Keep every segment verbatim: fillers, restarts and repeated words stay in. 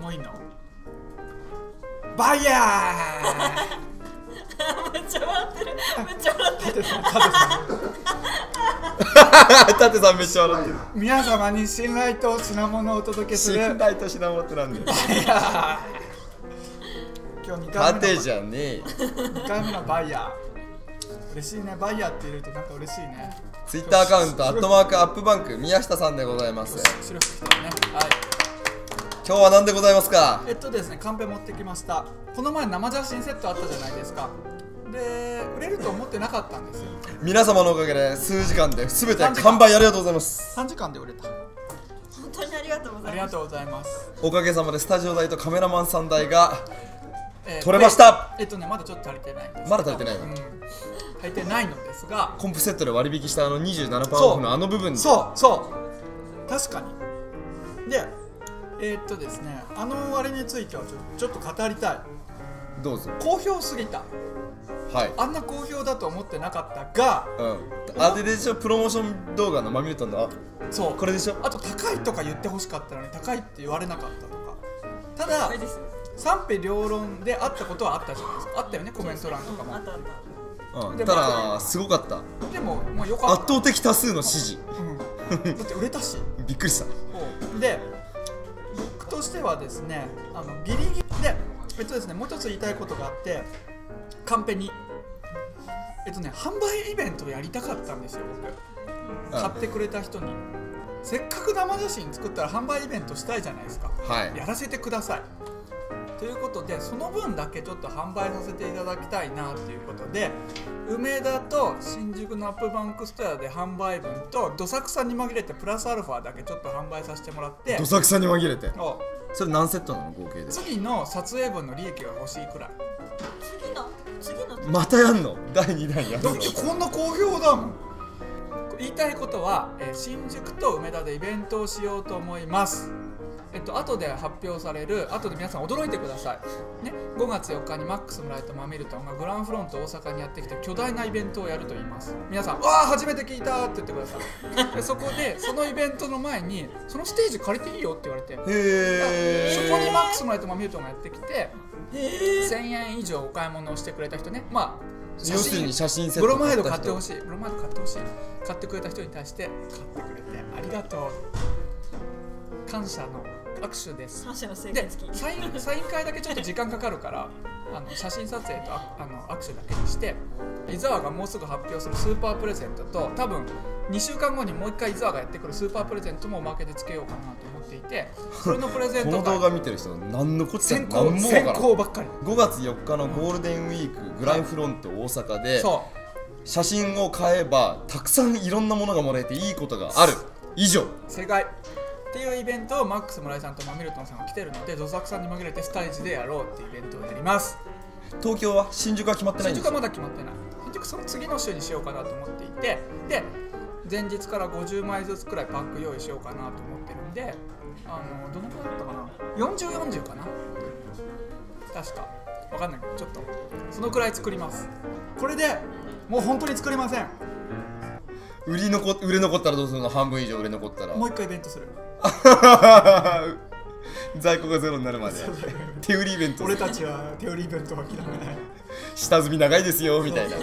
もういいのバイヤーめっちゃ笑ってるめっちゃ笑ってる舘さんめっちゃ笑ってる皆様に信頼と品物をお届けする信頼と品物ってなんだよ今日にかいめのじゃねえにかいめのバイヤー嬉しいねバイヤーって入れるとなんか嬉しいねツイッターアカウントアットマークアップバンク宮下さんでございます白く来たねはい今日は何でございますか。えっとですね、カンペ持ってきました。この前生写真セットあったじゃないですか。で、売れると思ってなかったんですよ。皆様のおかげで数時間で全て完売ありがとうございます。三時間で売れた。本当にありがとうございます。ありがとうございます。おかげさまでスタジオ代とカメラマンさん代が取れました。えっとね、まだちょっと足りてない。まだ足りてない。うん、足りてないのですが、コンプセットで割引したあの にじゅうななパーセント オフのあの部分で。そう、そう。確かに。で。えっとですね、あのあれについてはちょっと語りたい。どうぞ。好評すぎた。はい。あんな好評だと思ってなかったが、うん。あれでしょ、プロモーション動画のまみれたんだ。そう。これでしょ。あと高いとか言ってほしかったのに高いって言われなかったとか。ただ賛否両論であったことはあったじゃないですか。あったよね、コメント欄とかも。あったあった。うん。ただすごかった。でももうよかった。圧倒的多数の支持。うん。だって売れたし。びっくりした。で。としてはですね、あのギリギリで、えっとですね、もう一つ言いたいことがあって、カンペに、えっとね、販売イベントをやりたかったんですよ、僕。買ってくれた人に。せっかく生写真作ったら販売イベントしたいじゃないですか。はい、やらせてください。ということで、その分だけちょっと販売させていただきたいなということで、梅田と新宿のアップバンクストアで販売分とどさくさに紛れてプラスアルファだけちょっと販売させてもらってどさくさに紛れてそれ何セットなの合計で次の撮影分の利益が欲しいくらい次の次のまたやんのだいにだんやんのこんな好評だもん言いたいことは、えー、新宿と梅田でイベントをしようと思いますえっと後で発表される後で皆さん驚いてください、ね、ごがつよっかにマックス村井とマミルトンがグランフロント大阪にやってきて巨大なイベントをやると言います皆さん「わあ初めて聞いた!」って言ってくださいでそこでそのイベントの前にそのステージ借りていいよって言われてそこにマックス村井とマミルトンがやってきてせんえん以上お買い物をしてくれた人ねまあ要するに写真セットブロマイド買ってほしいブロマイド買ってほしい買ってくれた人に対して買ってくれてありがとう感謝の握手です。で、サイン、サイン会だけちょっと時間かかるから、あの写真撮影とああの握手だけにして、伊沢がもうすぐ発表するスーパープレゼントと、多分にしゅうかんごにもう一回伊沢がやってくるスーパープレゼントもおまけでつけようかなと思っていて、それのプレゼントがこの動画見てる人何のこっちゃ何も分からん。先行ばっかり。ごがつよっかのゴールデンウィーク、うん、グランフロント大阪で、写真を買えばたくさんいろんなものがもらえていいことがある。以上。正解。っていうイベントをマックス村井さんとマミルトンさんが来てるのでどさくさんに紛れてスタイジでやろうっていうイベントをやります東京は新宿は決まってないんですか新宿はまだ決まってない新宿その次の週にしようかなと思っていてで前日からごじゅうまいずつくらいパック用意しようかなと思ってるんであのどのくらいだったかなよんじゅう、よんじゅうかな確かわかんないけどちょっとそのくらい作りますこれでもう本当に作れません売り残売れ残ったらどうするの半分以上売れ残ったらもう一回イベントする在庫がゼロになるまで手売りイベント俺たちは手売りイベントは諦めない下積み長いですよみたいな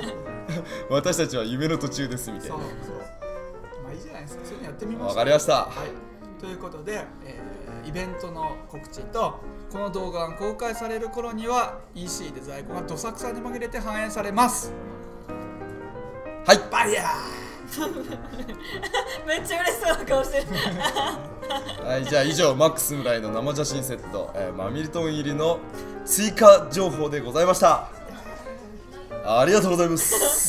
私たちは夢の途中ですみたいなそうそうまあいいじゃないですかそういうのやってみましょうわかりました、はい、ということで、えー、イベントの告知とこの動画が公開される頃には イーシー で在庫がどさくさに紛れて反映されますはいバイヤーめっちゃ嬉しそうな顔してるはいじゃあ以上マックス村井の生写真セット、えー、マミルトン入りの追加情報でございましたありがとうございます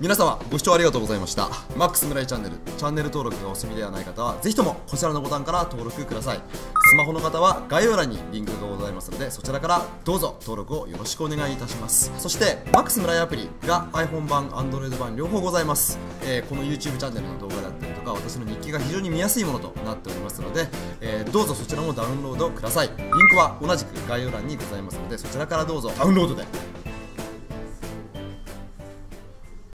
皆様ご視聴ありがとうございましたマックス村井チャンネルチャンネル登録がお済みではない方はぜひともこちらのボタンから登録くださいスマホの方は概要欄にリンクがございますのでそちらからどうぞ登録をよろしくお願いいたしますそしてマックス村井アプリが iPhone 版 Android 版両方ございます、えー、この YouTube チャンネルの動画だったりとか私の日記が非常に見やすいものとなっておりますので、えー、どうぞそちらもダウンロードくださいリンクは同じく概要欄にございますのでそちらからどうぞダウンロードで